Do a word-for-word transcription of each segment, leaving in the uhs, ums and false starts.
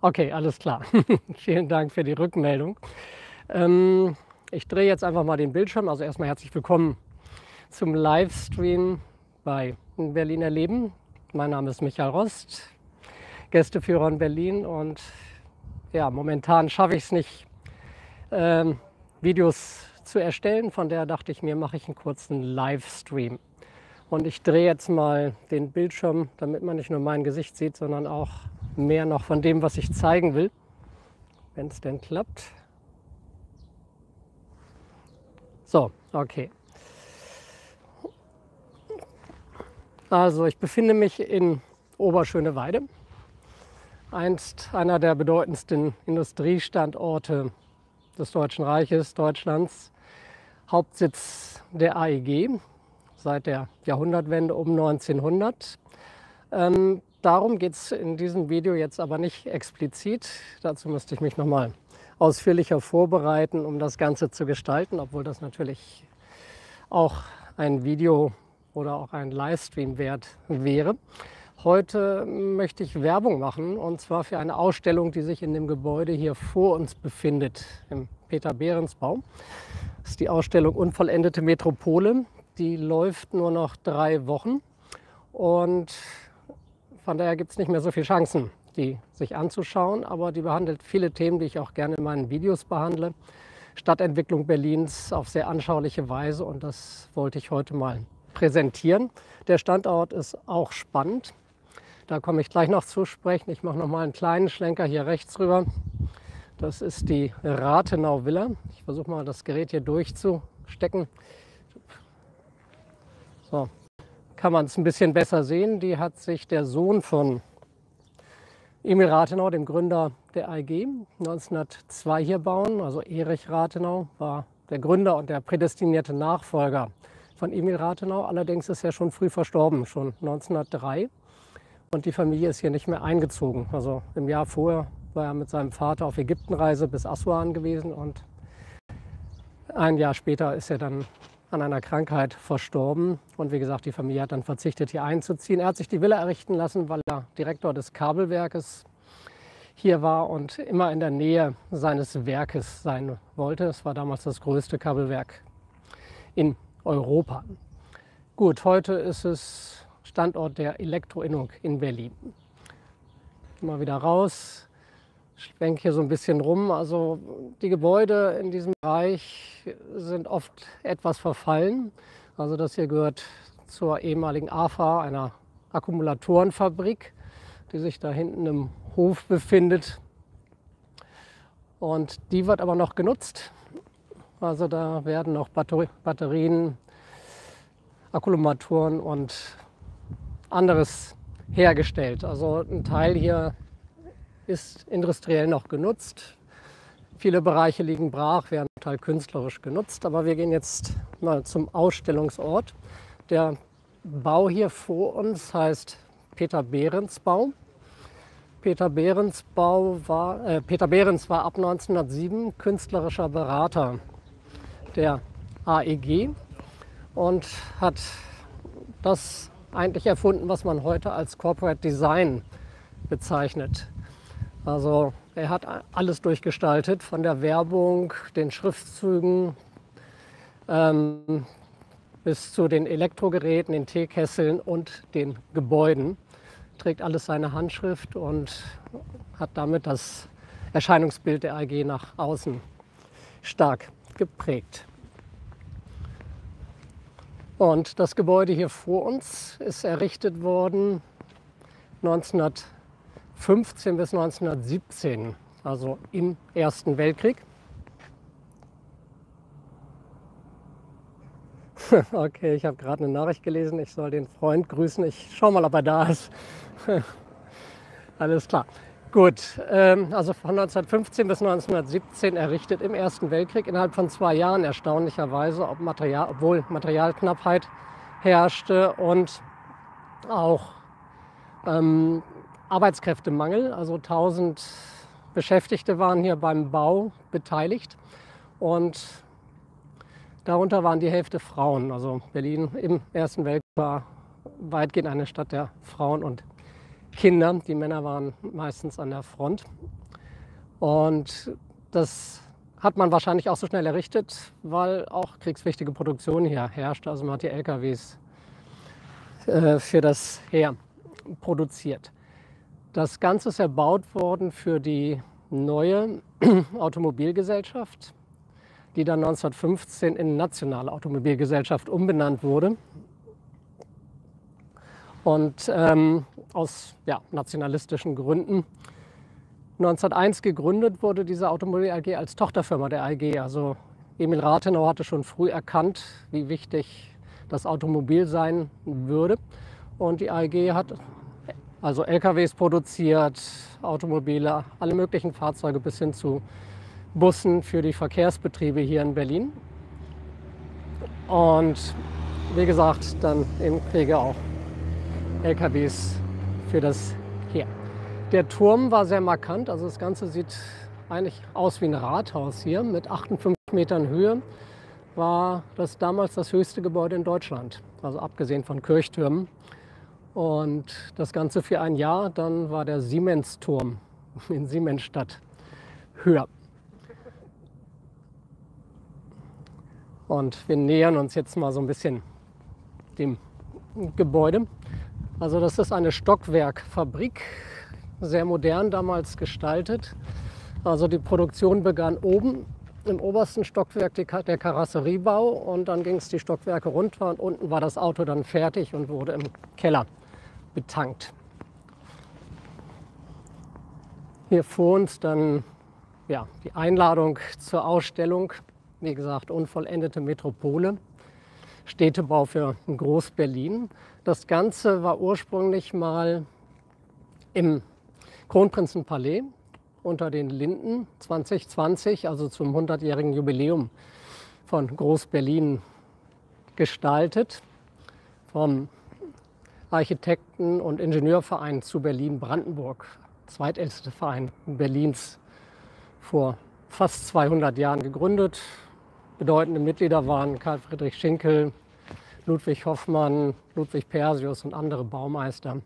Okay, alles klar. Vielen Dank für die Rückmeldung. Ähm, ich drehe jetzt einfach mal den Bildschirm. Also erstmal herzlich willkommen zum Livestream bei Berliner Leben. Mein Name ist Michael Rost, Gästeführer in Berlin. Und ja, momentan schaffe ich es nicht, ähm, Videos zu erstellen. Von daher dachte ich mir, mache ich einen kurzen Livestream. Und ich drehe jetzt mal den Bildschirm, damit man nicht nur mein Gesicht sieht, sondern auch mehr noch von dem, was ich zeigen will, wenn es denn klappt. So, okay. Also ich befinde mich in Oberschöneweide, einst einer der bedeutendsten Industriestandorte des Deutschen Reiches, Deutschlands, Hauptsitz der A E G seit der Jahrhundertwende um neunzehnhundert. Ähm, Darum geht es in diesem Video jetzt aber nicht explizit. Dazu müsste ich mich nochmal ausführlicher vorbereiten, um das Ganze zu gestalten, obwohl das natürlich auch ein Video oder auch ein Livestream wert wäre. Heute möchte ich Werbung machen, und zwar für eine Ausstellung, die sich in dem Gebäude hier vor uns befindet, im Peter-Behrens-Bau. Das ist die Ausstellung Unvollendete Metropole. Die läuft nur noch drei Wochen und von daher gibt es nicht mehr so viele Chancen, die sich anzuschauen, aber die behandelt viele Themen, die ich auch gerne in meinen Videos behandle. Stadtentwicklung Berlins auf sehr anschauliche Weise, und das wollte ich heute mal präsentieren. Der Standort ist auch spannend, da komme ich gleich noch zu sprechen. Ich mache noch mal einen kleinen Schlenker hier rechts rüber. Das ist die Rathenauvilla. Ich versuche mal, das Gerät hier durchzustecken. So. Kann man es ein bisschen besser sehen. Die hat sich der Sohn von Emil Rathenau, dem Gründer der A E G, neunzehnhundertzwei hier bauen. Also Erich Rathenau war der Gründer und der prädestinierte Nachfolger von Emil Rathenau. Allerdings ist er schon früh verstorben, schon neunzehnhundertdrei. Und die Familie ist hier nicht mehr eingezogen. Also im Jahr vorher war er mit seinem Vater auf Ägyptenreise bis Aswan gewesen. Und ein Jahr später ist er dann an einer Krankheit verstorben, und wie gesagt, die Familie hat dann verzichtet, hier einzuziehen. Er hat sich die Villa errichten lassen, weil er Direktor des Kabelwerkes hier war und immer in der Nähe seines Werkes sein wollte. Es war damals das größte Kabelwerk in Europa. Gut, heute ist es Standort der Elektroinnung in Berlin. Mal wieder raus. Ich schwenke hier so ein bisschen rum. Also die Gebäude in diesem Bereich sind oft etwas verfallen. Also das hier gehört zur ehemaligen A F A, einer Akkumulatorenfabrik, die sich da hinten im Hof befindet. Und die wird aber noch genutzt. Also da werden noch Batterien, Akkumulatoren und anderes hergestellt. Also ein Teil hier ist industriell noch genutzt. Viele Bereiche liegen brach, werden total künstlerisch genutzt. Aber wir gehen jetzt mal zum Ausstellungsort. Der Bau hier vor uns heißt Peter-Behrens-Bau. Peter Behrens-Bau war, äh, Peter Behrens war ab neunzehnhundertsieben künstlerischer Berater der A E G und hat das eigentlich erfunden, was man heute als Corporate Design bezeichnet. Also er hat alles durchgestaltet, von der Werbung, den Schriftzügen ähm, bis zu den Elektrogeräten, den Teekesseln und den Gebäuden. Trägt alles seine Handschrift und hat damit das Erscheinungsbild der A E G nach außen stark geprägt. Und das Gebäude hier vor uns ist errichtet worden neunzehnhundertfünfzehn bis neunzehnhundertsiebzehn, also im Ersten Weltkrieg. Okay, ich habe gerade eine Nachricht gelesen, ich soll den Freund grüßen. Ich schaue mal, ob er da ist. Alles klar. Gut, ähm, also von neunzehnhundertfünfzehn bis neunzehnhundertsiebzehn errichtet, im Ersten Weltkrieg, innerhalb von zwei Jahren erstaunlicherweise, ob Material, obwohl Materialknappheit herrschte und auch ähm, Arbeitskräftemangel, also tausend Beschäftigte waren hier beim Bau beteiligt und darunter waren die Hälfte Frauen. Also Berlin im Ersten Weltkrieg war weitgehend eine Stadt der Frauen und Kinder. Die Männer waren meistens an der Front. Und das hat man wahrscheinlich auch so schnell errichtet, weil auch kriegswichtige Produktion hier herrschte. Also man hat die L K Ws äh, für das Heer produziert. Das Ganze ist erbaut worden für die neue Automobilgesellschaft, die dann neunzehnhundertfünfzehn in Nationale Automobilgesellschaft umbenannt wurde. Und ähm, aus ja, nationalistischen Gründen. neunzehnhunderteins gegründet wurde diese Automobil A G als Tochterfirma der A E G. Also Emil Rathenau hatte schon früh erkannt, wie wichtig das Automobil sein würde. Und die A E G hat also L K Ws produziert, Automobile, alle möglichen Fahrzeuge bis hin zu Bussen für die Verkehrsbetriebe hier in Berlin. Und wie gesagt, dann im Kriege auch L K Ws für das Heer. Der Turm war sehr markant, also das Ganze sieht eigentlich aus wie ein Rathaus hier. Mit achtundfünfzig Metern Höhe war das damals das höchste Gebäude in Deutschland, also abgesehen von Kirchtürmen. Und das Ganze für ein Jahr, dann war der Siemensturm in Siemensstadt höher. Und wir nähern uns jetzt mal so ein bisschen dem Gebäude. Also das ist eine Stockwerkfabrik. Sehr modern damals gestaltet. Also die Produktion begann oben im obersten Stockwerk der Karosseriebau und dann ging es die Stockwerke runter und unten war das Auto dann fertig und wurde im Keller betankt. Hier vor uns dann ja, die Einladung zur Ausstellung. Wie gesagt, unvollendete Metropole. Städtebau für Groß-Berlin. Das Ganze war ursprünglich mal im Kronprinzenpalais unter den Linden zweitausendzwanzig, also zum hundertjährigen Jubiläum von Groß-Berlin gestaltet vom Architekten- und Ingenieurverein zu Berlin-Brandenburg, zweitälteste Verein Berlins, vor fast zweihundert Jahren gegründet. Bedeutende Mitglieder waren Karl Friedrich Schinkel, Ludwig Hoffmann, Ludwig Persius und andere Baumeister,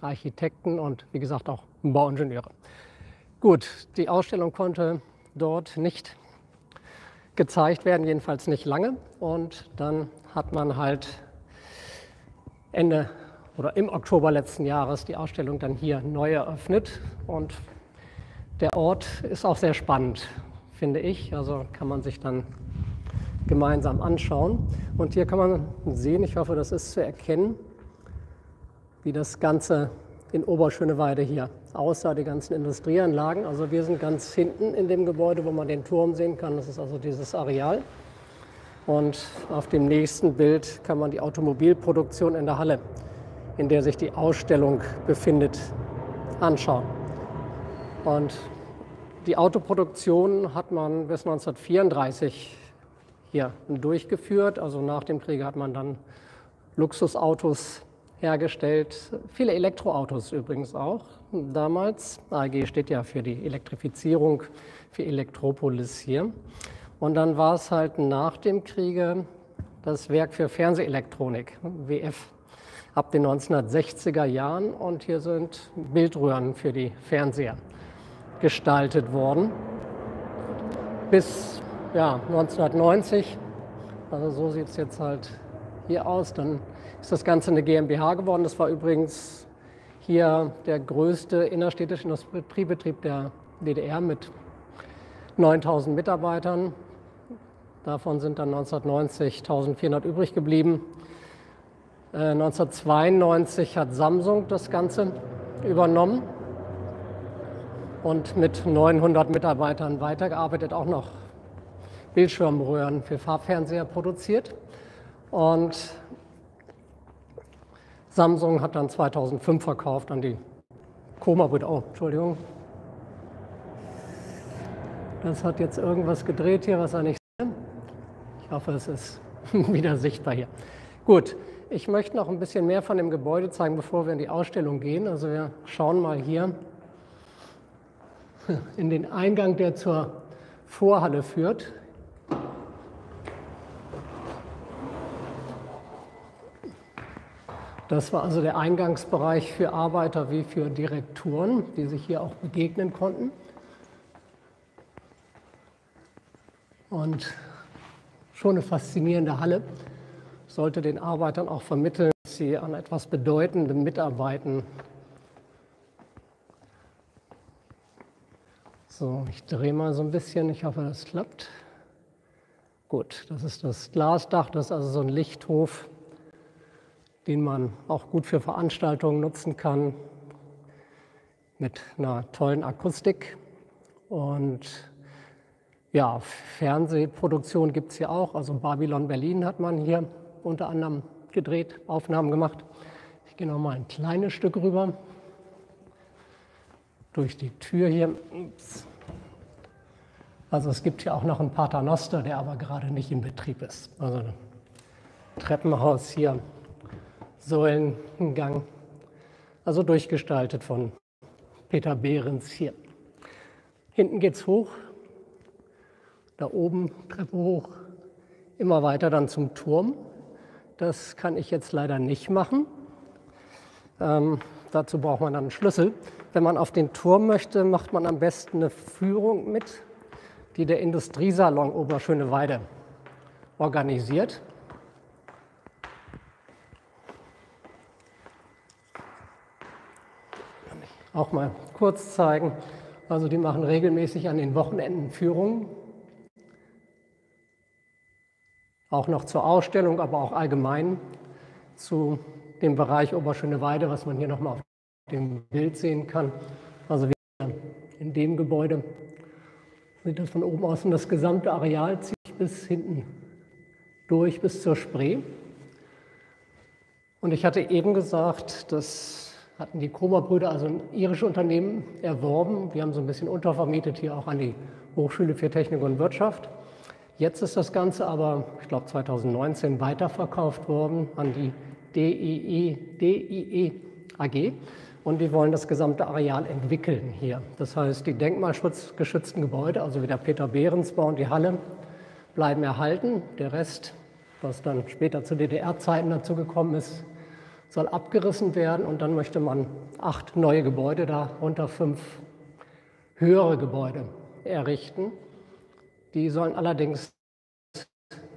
Architekten und wie gesagt auch Bauingenieure. Gut, die Ausstellung konnte dort nicht gezeigt werden, jedenfalls nicht lange. Und dann hat man halt Ende oder im Oktober letzten Jahres die Ausstellung dann hier neu eröffnet. Und der Ort ist auch sehr spannend, finde ich. Also kann man sich dann gemeinsam anschauen. Und hier kann man sehen, ich hoffe, das ist zu erkennen, wie das Ganze in Oberschöneweide hier aussah, die ganzen Industrieanlagen. Also wir sind ganz hinten in dem Gebäude, wo man den Turm sehen kann. Das ist also dieses Areal. Und auf dem nächsten Bild kann man die Automobilproduktion in der Halle, in der sich die Ausstellung befindet, anschauen. Und die Autoproduktion hat man bis neunzehnhundertvierunddreißig hier durchgeführt. Also nach dem Krieg hat man dann Luxusautos hergestellt. Viele Elektroautos übrigens auch damals. A E G steht ja für die Elektrifizierung, für Elektropolis hier. Und dann war es halt nach dem Kriege das Werk für Fernsehelektronik, W F, ab den neunzehnhundertsechziger Jahren. Und hier sind Bildröhren für die Fernseher gestaltet worden. Bis ja, neunzehnhundertneunzig, also so sieht es jetzt halt hier aus, dann ist das Ganze eine GmbH geworden. Das war übrigens hier der größte innerstädtische Industriebetrieb der D D R mit neuntausend Mitarbeitern. Davon sind dann neunzehnhundertneunzig eintausendvierhundert übrig geblieben. Äh, neunzehnhundertzweiundneunzig hat Samsung das Ganze übernommen und mit neunhundert Mitarbeitern weitergearbeitet, auch noch Bildschirmröhren für Farbfernseher produziert. Und Samsung hat dann zweitausendfünf verkauft an die Koma-Brüder. Oh, Entschuldigung. Das hat jetzt irgendwas gedreht hier, was er nicht sieht. Ich hoffe, es ist wieder sichtbar hier. Gut, ich möchte noch ein bisschen mehr von dem Gebäude zeigen, bevor wir in die Ausstellung gehen. Also wir schauen mal hier in den Eingang, der zur Vorhalle führt. Das war also der Eingangsbereich für Arbeiter wie für Direktoren, die sich hier auch begegnen konnten. Und schon eine faszinierende Halle, sollte den Arbeitern auch vermitteln, dass sie an etwas Bedeutendem mitarbeiten. So, ich drehe mal so ein bisschen, ich hoffe, das klappt. Gut, das ist das Glasdach, das ist also so ein Lichthof, den man auch gut für Veranstaltungen nutzen kann, mit einer tollen Akustik. Und ja, Fernsehproduktion gibt es hier auch, also Babylon Berlin hat man hier unter anderem gedreht, Aufnahmen gemacht. Ich gehe noch mal ein kleines Stück rüber, durch die Tür hier. Also es gibt hier auch noch einen Paternoster, der aber gerade nicht in Betrieb ist. Also ein Treppenhaus hier, Säulengang, also durchgestaltet von Peter Behrens hier. Hinten geht es hoch, da oben Treppe hoch, immer weiter dann zum Turm. Das kann ich jetzt leider nicht machen. Ähm, dazu braucht man dann einen Schlüssel. Wenn man auf den Turm möchte, macht man am besten eine Führung mit, die der Industriesalon Oberschöneweide organisiert. Kann ich auch mal kurz zeigen. Also die machen regelmäßig an den Wochenenden Führungen. Auch noch zur Ausstellung, aber auch allgemein zu dem Bereich Oberschöneweide, was man hier nochmal auf dem Bild sehen kann. Also in dem Gebäude sieht das von oben aus und das gesamte Areal zieht bis hinten durch, bis zur Spree. Und ich hatte eben gesagt, das hatten die Kromer-Brüder, also ein irisches Unternehmen, erworben. Die haben so ein bisschen untervermietet hier auch an die Hochschule für Technik und Wirtschaft. Jetzt ist das Ganze aber, ich glaube zweitausendneunzehn, weiterverkauft worden an die D I E A G. Und die wollen das gesamte Areal entwickeln hier. Das heißt, die denkmalschutzgeschützten Gebäude, also wie der Peter-Behrens-Bau und die Halle, bleiben erhalten. Der Rest, was dann später zu D D R-Zeiten dazu gekommen ist, soll abgerissen werden. Und dann möchte man acht neue Gebäude, darunter fünf höhere Gebäude errichten. Die sollen allerdings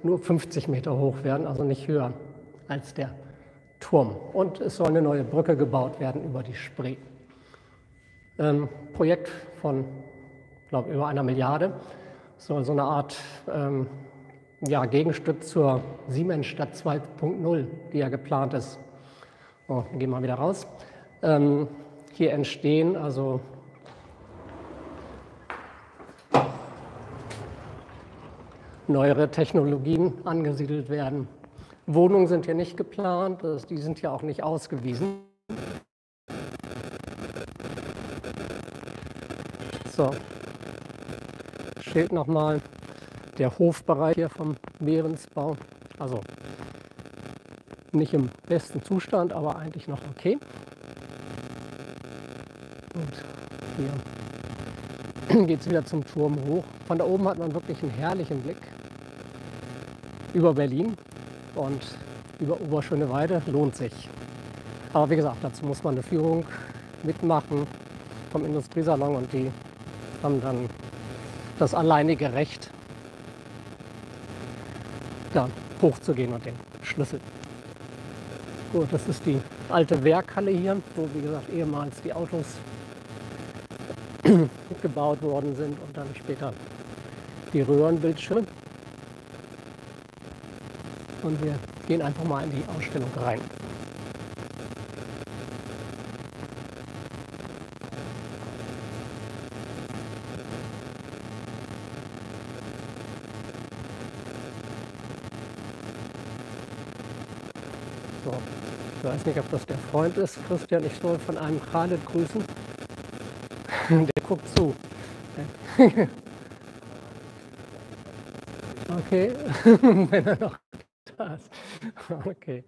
nur fünfzig Meter hoch werden, also nicht höher als der Turm. Und es soll eine neue Brücke gebaut werden über die Spree. Ähm, Projekt von, glaube ich, über einer Milliarde. Soll so eine Art ähm, ja, Gegenstück zur Siemensstadt zwei Punkt null, die ja geplant ist. Oh, gehen wir mal wieder raus. Ähm, hier entstehen also neuere Technologien angesiedelt werden. Wohnungen sind hier nicht geplant, die sind hier auch nicht ausgewiesen. So, Schild nochmal, der Hofbereich hier vom Behrensbau, also nicht im besten Zustand, aber eigentlich noch okay. Und hier geht es wieder zum Turm hoch. Von da oben hat man wirklich einen herrlichen Blick über Berlin und über Oberschöneweide, lohnt sich. Aber wie gesagt, dazu muss man eine Führung mitmachen vom Industriesalon und die haben dann das alleinige Recht, da hochzugehen und den Schlüssel. Gut, das ist die alte Werkhalle hier, wo wie gesagt ehemals die Autos gebaut worden sind und dann später die Röhrenbildschirme. Und wir gehen einfach mal in die Ausstellung rein. So, ich weiß nicht, ob das der Freund ist, Christian. Ich soll von einem Khaled grüßen. Der guckt zu. Okay, wenn er noch da ist. Okay.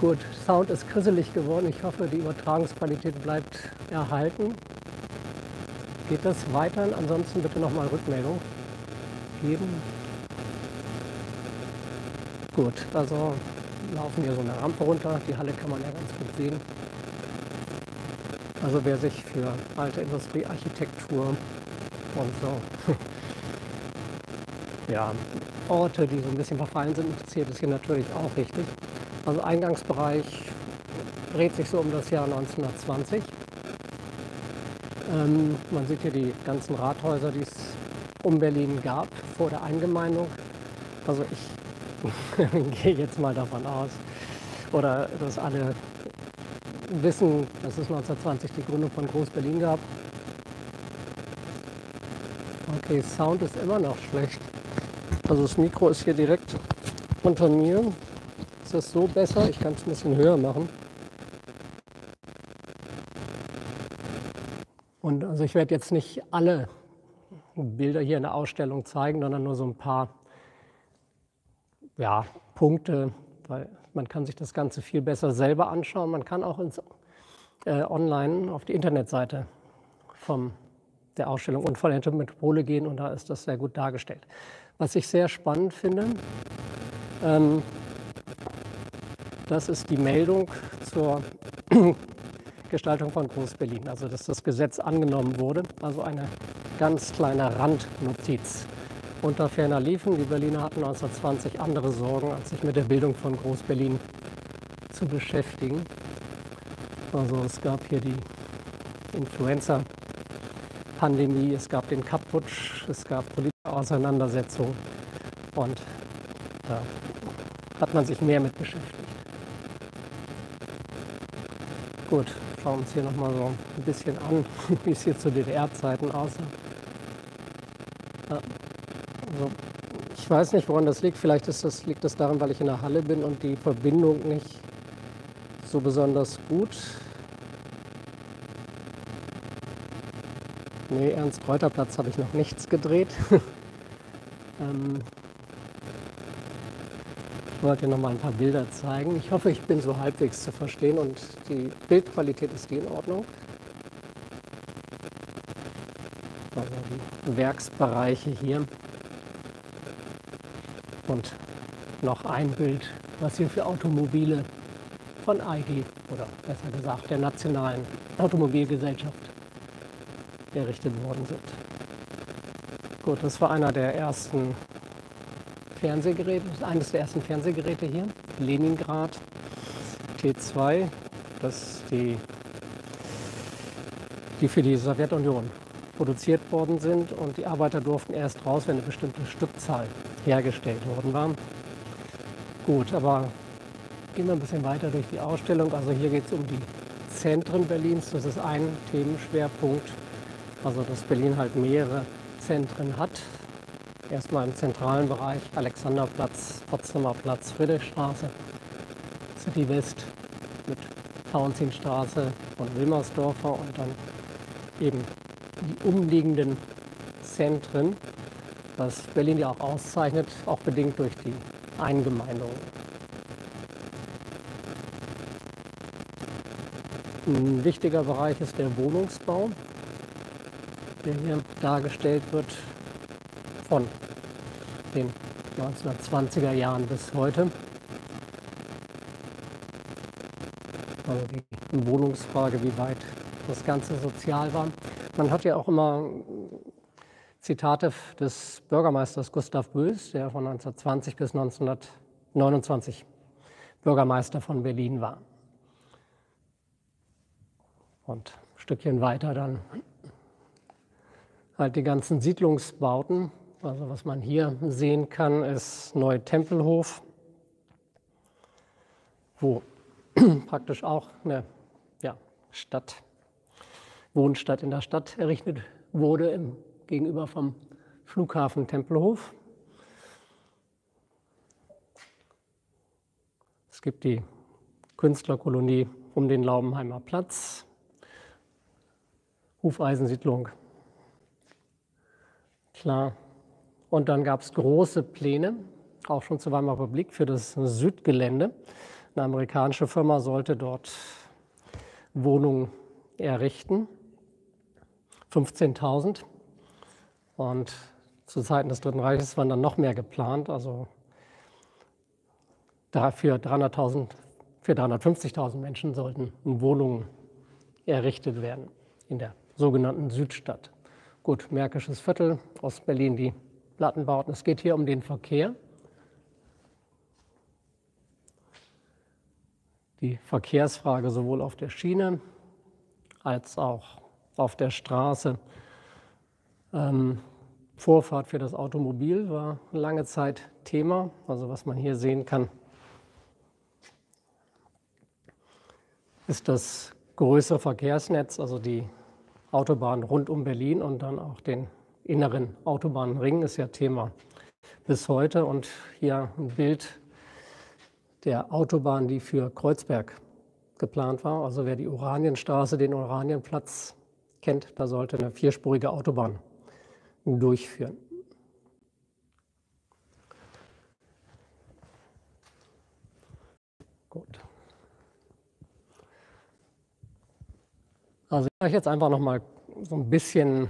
Gut, Sound ist krisselig geworden. Ich hoffe, die Übertragungsqualität bleibt erhalten. Geht das weiter? Ansonsten bitte nochmal Rückmeldung geben. Gut, also laufen hier so eine Rampe runter. Die Halle kann man ja ganz gut sehen. Also wer sich für alte Industriearchitektur und so ja, Orte, die so ein bisschen verfallen sind, interessiert, ist hier natürlich auch richtig. Also Eingangsbereich dreht sich so um das Jahr neunzehnhundertzwanzig. Ähm, man sieht hier die ganzen Rathäuser, die es um Berlin gab vor der Eingemeindung. Also ich gehe jetzt mal davon aus, oder dass alle wissen, dass es neunzehnhundertzwanzig die Gründung von Groß-Berlin gab. Okay, Sound ist immer noch schlecht. Also das Mikro ist hier direkt unter mir. Ist das so besser? Ich kann es ein bisschen höher machen. Und also ich werde jetzt nicht alle Bilder hier in der Ausstellung zeigen, sondern nur so ein paar ja, Punkte, weil man kann sich das Ganze viel besser selber anschauen. Man kann auch ins, äh, online auf die Internetseite von der Ausstellung Unvollendete Metropole gehen und da ist das sehr gut dargestellt. Was ich sehr spannend finde, ähm, das ist die Meldung zur Gestaltung von Groß-Berlin, also dass das Gesetz angenommen wurde, also eine ganz kleine Randnotiz. Unter ferner liefen, die Berliner hatten neunzehnhundertzwanzig andere Sorgen, als sich mit der Bildung von Groß-Berlin zu beschäftigen. Also es gab hier die Influenza-Pandemie, es gab den Kapp-Putsch, es gab politische Auseinandersetzungen und da hat man sich mehr mit beschäftigt. Gut, schauen wir uns hier nochmal so ein bisschen an, wie es hier zu D D R-Zeiten aussah. Ja. Also, ich weiß nicht, woran das liegt. Vielleicht ist das, liegt das daran, weil ich in der Halle bin und die Verbindung nicht so besonders gut. Nee, Ernst-Kräuter-Platz habe ich noch nichts gedreht. ähm, ich wollte noch mal ein paar Bilder zeigen. Ich hoffe, ich bin so halbwegs zu verstehen und die Bildqualität ist die in Ordnung. Also die Werksbereiche hier. Und noch ein Bild, was hier für Automobile von A E G, oder besser gesagt der Nationalen Automobilgesellschaft, errichtet worden sind. Gut, das war einer der ersten Fernsehgeräte, eines der ersten Fernsehgeräte hier, Leningrad T zwei, das die, die für die Sowjetunion produziert worden sind und die Arbeiter durften erst raus, wenn eine bestimmte Stückzahl hergestellt worden war. Gut, aber gehen wir ein bisschen weiter durch die Ausstellung. Also hier geht es um die Zentren Berlins. Das ist ein Themenschwerpunkt, also dass Berlin halt mehrere Zentren hat. Erstmal im zentralen Bereich Alexanderplatz, Potsdamer Platz, Friedrichstraße, City West mit Tauentzienstraße und Wilmersdorfer und dann eben die umliegenden Zentren, was Berlin ja auch auszeichnet, auch bedingt durch die Eingemeindung. Ein wichtiger Bereich ist der Wohnungsbau, der hier dargestellt wird von den neunzehnhundertzwanziger Jahren bis heute. Also die Wohnungsfrage, wie weit das Ganze sozial war. Man hat ja auch immer Zitate des Bürgermeisters Gustav Bös, der von neunzehnhundertzwanzig bis neunzehnhundertneunundzwanzig Bürgermeister von Berlin war. Und ein Stückchen weiter dann halt die ganzen Siedlungsbauten. Also was man hier sehen kann, ist Neu-Tempelhof, wo praktisch auch eine ja, Stadt Wohnstadt in der Stadt errichtet wurde, im, gegenüber vom Flughafen Tempelhof. Es gibt die Künstlerkolonie um den Laubenheimer Platz, Hufeisensiedlung, klar. Und dann gab es große Pläne, auch schon zur Weimarer Republik, für das Südgelände. Eine amerikanische Firma sollte dort Wohnungen errichten. fünfzehntausend, und zu Zeiten des Dritten Reiches waren dann noch mehr geplant, also Dafür dreihunderttausend, für dreihundertfünfzigtausend Menschen sollten Wohnungen errichtet werden in der sogenannten Südstadt. Gut, Märkisches Viertel, Ostberlin, die Plattenbauten. Es geht hier um den Verkehr. Die Verkehrsfrage sowohl auf der Schiene als auch auf der Straße. Ähm, Vorfahrt für das Automobil war lange Zeit Thema, also was man hier sehen kann, ist das größere Verkehrsnetz, also die Autobahn rund um Berlin und dann auch den inneren Autobahnring ist ja Thema bis heute. Und hier ein Bild der Autobahn, die für Kreuzberg geplant war. Also wer die Oranienstraße, den Oranienplatz kennt, da sollte eine vierspurige Autobahn durchführen. Gut. Also ich mache jetzt einfach noch mal so ein bisschen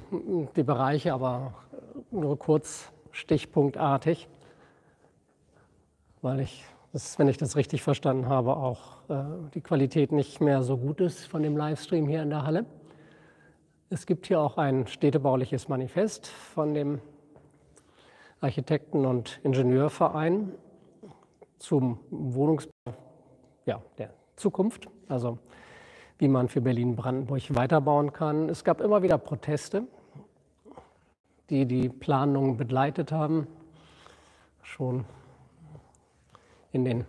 die Bereiche, aber nur kurz stichpunktartig, weil ich, das, wenn ich das richtig verstanden habe, auch äh, die Qualität nicht mehr so gut ist von dem Livestream hier in der Halle. Es gibt hier auch ein städtebauliches Manifest von dem Architekten- und Ingenieurverein zum Wohnungsbau, ja, der Zukunft, also wie man für Berlin-Brandenburg weiterbauen kann. Es gab immer wieder Proteste, die die Planungen begleitet haben. Schon in den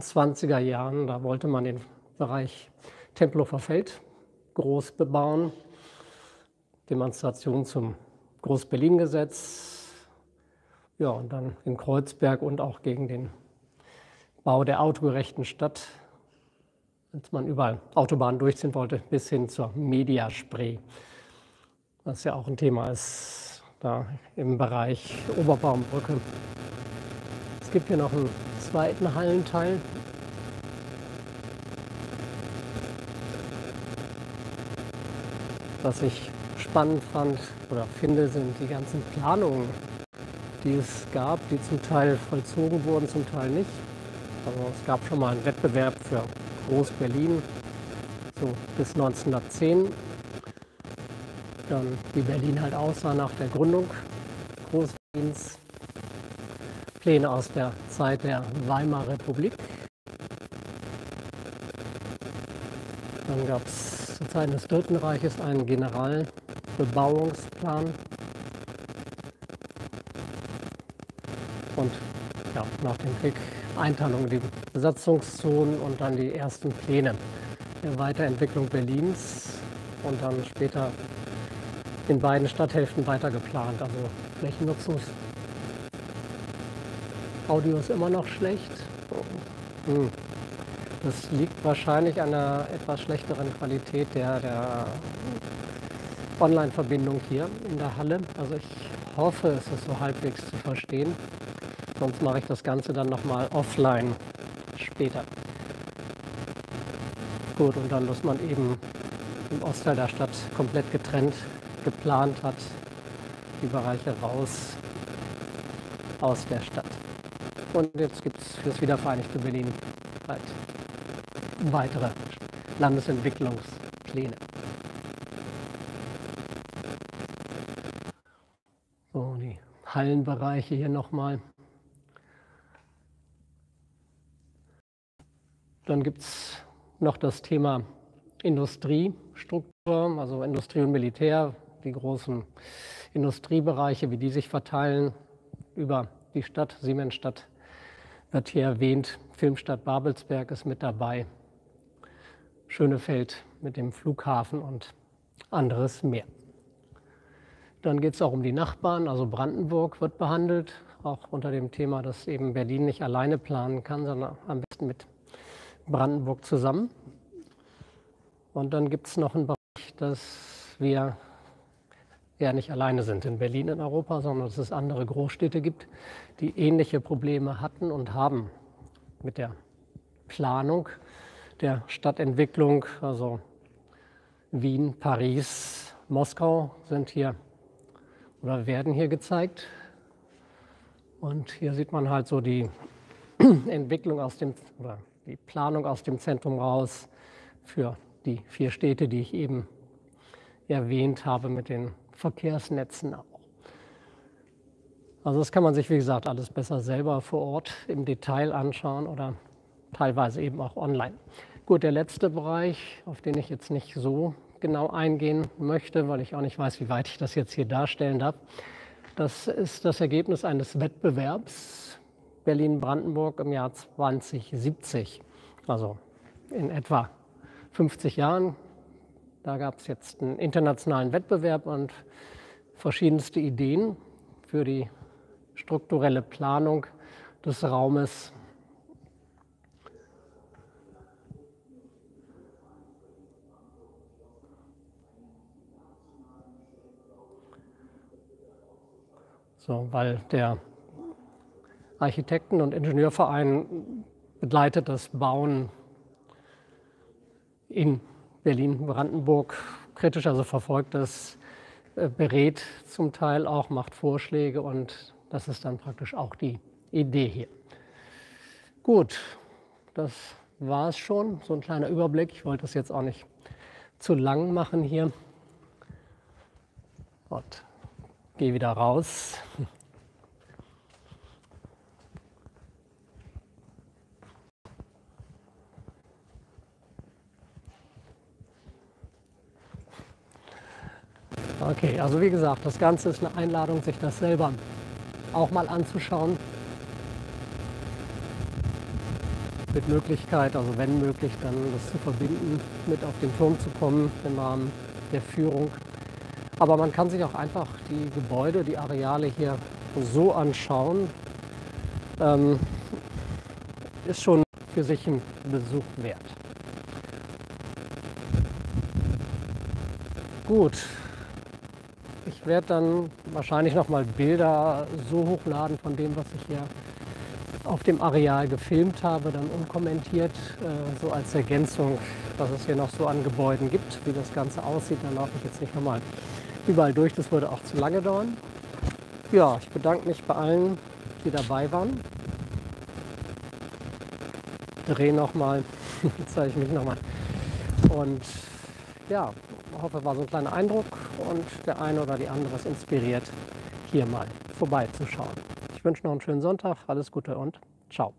zwanziger Jahren, da wollte man den Bereich Tempelhofer Feld groß bebauen. Demonstration zum Groß-Berlin-Gesetz. Ja, und dann in Kreuzberg und auch gegen den Bau der autogerechten Stadt, als man überall Autobahnen durchziehen wollte, bis hin zur Mediaspree, was ja auch ein Thema ist, da im Bereich Oberbaumbrücke. Es gibt hier noch einen zweiten Hallenteil. Was ich spannend fand oder finde, sind die ganzen Planungen, die es gab, die zum Teil vollzogen wurden, zum Teil nicht. Also es gab schon mal einen Wettbewerb für Groß-Berlin, so bis neunzehnhundertzehn, dann wie Berlin halt aussah nach der Gründung Groß-Berlins, Pläne aus der Zeit der Weimarer Republik, dann gab es zur Zeit des Dritten Reiches einen Generalbebauungsplan und ja, nach dem Krieg Einteilung, die Besatzungszonen und dann die ersten Pläne der Weiterentwicklung Berlins und dann später in beiden Stadthälften weiter geplant, also Flächennutzungs. Audio ist immer noch schlecht. Das liegt wahrscheinlich an einer etwas schlechteren Qualität der, der Online-Verbindung hier in der Halle. Also ich hoffe, es ist so halbwegs zu verstehen. Sonst mache ich das Ganze dann nochmal offline später. Gut, und dann, dass man eben im Ostteil der Stadt komplett getrennt geplant hat, die Bereiche raus aus der Stadt. Und jetzt gibt es für das wiedervereinigte Berlin halt weitere Landesentwicklungspläne. So, die Hallenbereiche hier nochmal. Dann gibt es noch das Thema Industriestruktur, also Industrie und Militär, die großen Industriebereiche, wie die sich verteilen über die Stadt. Siemensstadt wird hier erwähnt, Filmstadt Babelsberg ist mit dabei, Schönefeld mit dem Flughafen und anderes mehr. Dann geht es auch um die Nachbarn, also Brandenburg wird behandelt, auch unter dem Thema, dass eben Berlin nicht alleine planen kann, sondern am besten mit Brandenburg zusammen. Und dann gibt es noch einen Bereich, dass wir ja nicht alleine sind in Berlin in Europa, sondern dass es andere Großstädte gibt, die ähnliche Probleme hatten und haben mit der Planung der Stadtentwicklung. Also Wien, Paris, Moskau sind hier oder werden hier gezeigt. Und hier sieht man halt so die Entwicklung aus dem, oder die Planung aus dem Zentrum raus für die vier Städte, die ich eben erwähnt habe, mit den Verkehrsnetzen auch. Also das kann man sich, wie gesagt, alles besser selber vor Ort im Detail anschauen oder teilweise eben auch online. Gut, der letzte Bereich, auf den ich jetzt nicht so genau eingehen möchte, weil ich auch nicht weiß, wie weit ich das jetzt hier darstellen darf, das ist das Ergebnis eines Wettbewerbs Berlin-Brandenburg im Jahr zweitausendsiebzig, also in etwa fünfzig Jahren. Da gab es jetzt einen internationalen Wettbewerb und verschiedenste Ideen für die strukturelle Planung des Raumes. So, weil der Architekten- und Ingenieurverein begleitet das Bauen in Berlin-Brandenburg kritisch, also verfolgt das, berät zum Teil auch, macht Vorschläge und das ist dann praktisch auch die Idee hier. Gut, das war es schon, so ein kleiner Überblick. Ich wollte das jetzt auch nicht zu lang machen hier. Und gehe wieder raus. Okay, also wie gesagt, das Ganze ist eine Einladung, sich das selber auch mal anzuschauen. Mit Möglichkeit, also wenn möglich, dann das zu verbinden, mit auf den Turm zu kommen im Rahmen der Führung. Aber man kann sich auch einfach die Gebäude, die Areale hier so anschauen. Ähm, ist schon für sich ein Besuch wert. Gut. Ich werde dann wahrscheinlich noch mal Bilder so hochladen von dem, was ich hier auf dem Areal gefilmt habe, dann unkommentiert, äh, so als Ergänzung, was es hier noch so an Gebäuden gibt, wie das Ganze aussieht. Da laufe ich jetzt nicht nochmal überall durch, das würde auch zu lange dauern. Ja, ich bedanke mich bei allen, die dabei waren. Dreh nochmal, zeige ich mich nochmal. Und ja, ich hoffe, es war so ein kleiner Eindruck und der eine oder die andere ist inspiriert, hier mal vorbeizuschauen. Ich wünsche noch einen schönen Sonntag, alles Gute und ciao.